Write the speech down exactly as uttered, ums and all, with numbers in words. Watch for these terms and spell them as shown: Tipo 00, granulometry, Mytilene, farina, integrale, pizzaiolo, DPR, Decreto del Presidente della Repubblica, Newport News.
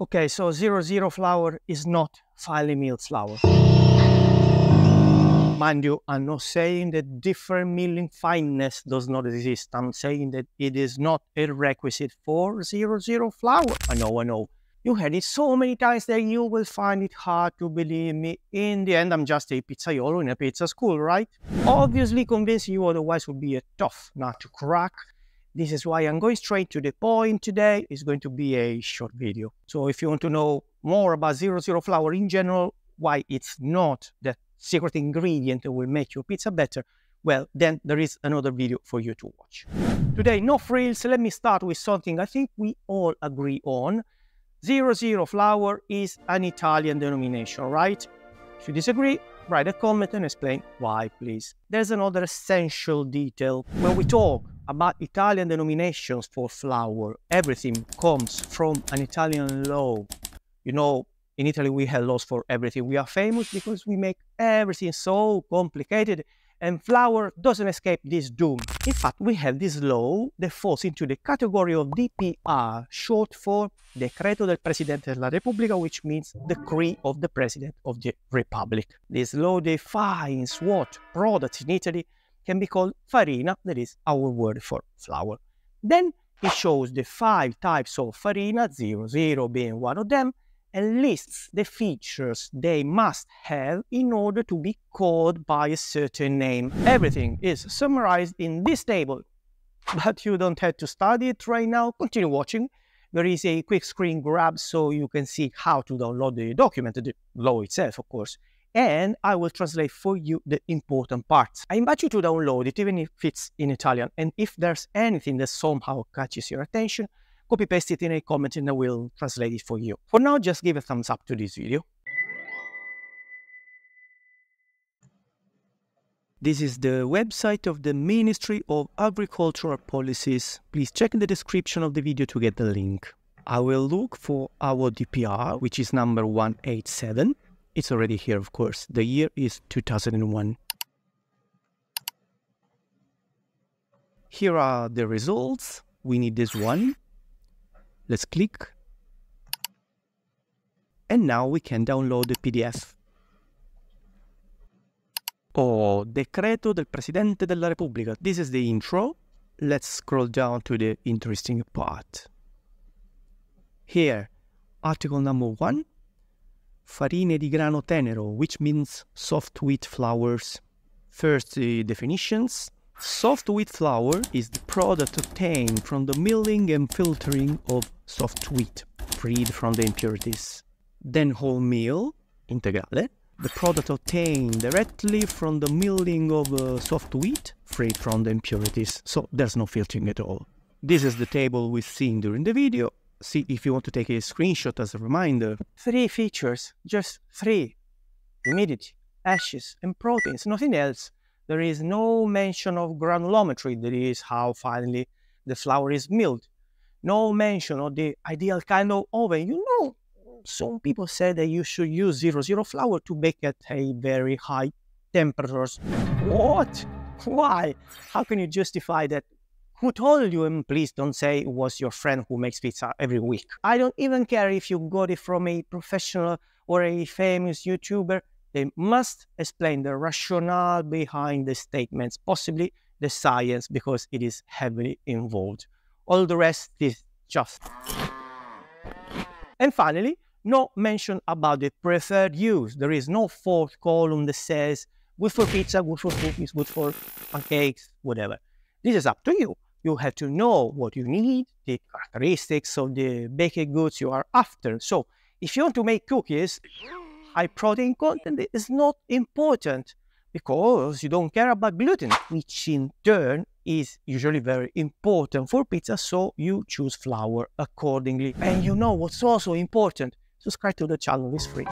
Okay, so zero zero flour is not finely milled flour. Mind you, I'm not saying that different milling fineness does not exist. I'm saying that it is not a requisite for zero zero flour. I know, I know. You heard it so many times that you will find it hard to believe me. In the end, I'm just a pizzaiolo in a pizza school, right? Obviously, convincing you otherwise would be a tough nut to crack. This is why I'm going straight to the point today. It's going to be a short video. So if you want to know more about zero zero flour in general, why it's not that secret ingredient that will make your pizza better, well, then there is another video for you to watch. Today, no frills, let me start with something I think we all agree on. Zero zero flour is an Italian denomination, right? If you disagree, write a comment and explain why, please. There's another essential detail. When we talk about Italian denominations for flour, everything comes from an Italian law. You know, in Italy we have laws for everything. We are famous because we make everything so complicated, and flour doesn't escape this doom. In fact, we have this law that falls into the category of D P R, short for Decreto del Presidente della Repubblica, which means Decree of the President of the Republic. This law defines what products in Italy can be called farina, that is our word for flour. Then it shows the five types of farina, zero, zero being one of them, and lists the features they must have in order to be called by a certain name. Everything is summarized in this table, but you don't have to study it right now. Continue watching. There is a quick screen grab so you can see how to download the document, the law itself, of course, and I will translate for you the important parts. I invite you to download it, even if it's in Italian, and if there's anything that somehow catches your attention, copy paste it in a comment and I will translate it for you. For now, just give a thumbs up to this video. This is the website of the Ministry of Agricultural Policies. Please check in the description of the video to get the link. I will look for our D P R, which is number one eight seven. It's already here, of course. The year is two thousand one. Here are the results. We need this one. Let's click, and now we can download the P D F. Oh, Decreto del Presidente della Repubblica. This is the intro. Let's scroll down to the interesting part. Here, article number one, farine di grano tenero, which means soft wheat flours. First, the definitions. Soft wheat flour is the product obtained from the milling and filtering of soft wheat, freed from the impurities. Then wholemeal, integrale, the product obtained directly from the milling of uh, soft wheat, freed from the impurities, so there's no filtering at all. This is the table we've seen during the video. See if you want to take a screenshot as a reminder. Three features, just three. Humidity, ashes and proteins, nothing else. There is no mention of granulometry, that is how finally the flour is milled. No mention of the ideal kind of oven. You know, some people say that you should use zero zero flour to bake at a very high temperatures. What? Why? How can you justify that? Who told you? And please don't say it was your friend who makes pizza every week. I don't even care if you got it from a professional or a famous YouTuber. They must explain the rationale behind the statements, possibly the science, because it is heavily involved. All the rest is just. And finally, no mention about the preferred use. There is no fourth column that says good for pizza, good for cookies, good for pancakes, whatever. This is up to you. You have to know what you need, the characteristics of the baked goods you are after. So if you want to make cookies, high protein content is not important because you don't care about gluten, which in turn is usually very important for pizza, so you choose flour accordingly. And you know what's also important? Subscribe to the channel, it's free.